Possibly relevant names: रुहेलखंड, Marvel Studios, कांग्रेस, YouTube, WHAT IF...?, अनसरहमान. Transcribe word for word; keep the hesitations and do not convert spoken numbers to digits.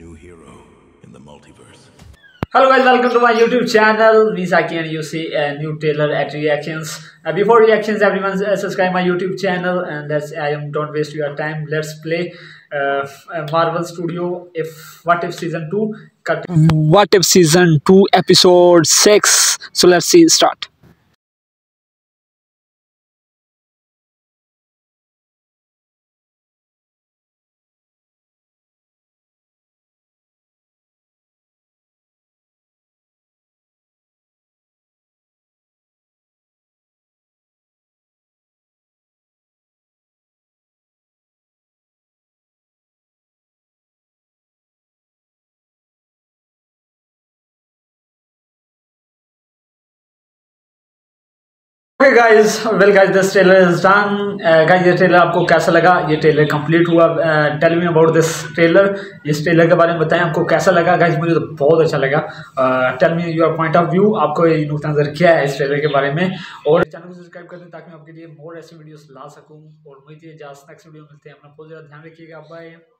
new hero in the multiverse. Hello guys, welcome to my YouTube channel. This again you see a new trailer at reactions. Uh, before reactions, everyone subscribe my YouTube channel, and that's I am. Don't waste your time. Let's play uh, Marvel Studio. If what if season two? Cut. What if season two episode six? So let's see. Start. Okay guys well guys this trailer is done guys ये trailer आपको कैसा लगा? ये trailer complete हुआ. Tell me about this trailer. इस trailer के बारे में बताएं आपको कैसा लगा. गाइज मुझे तो बहुत अच्छा लगा. Tell me your point of view. आपको ये नुक्ता नजर क्या है इस ट्रेलर के बारे में? और चैनल को सब्सक्राइब कर दें ताकि मैं आपके लिए मोर ऐसी वीडियोस ला सकूँ. और मुझे इजाजत, नेक्स्ट वीडियो मिलते हैं. अपना बहुत ज़्यादा ध्यान रखिएगा. बाय.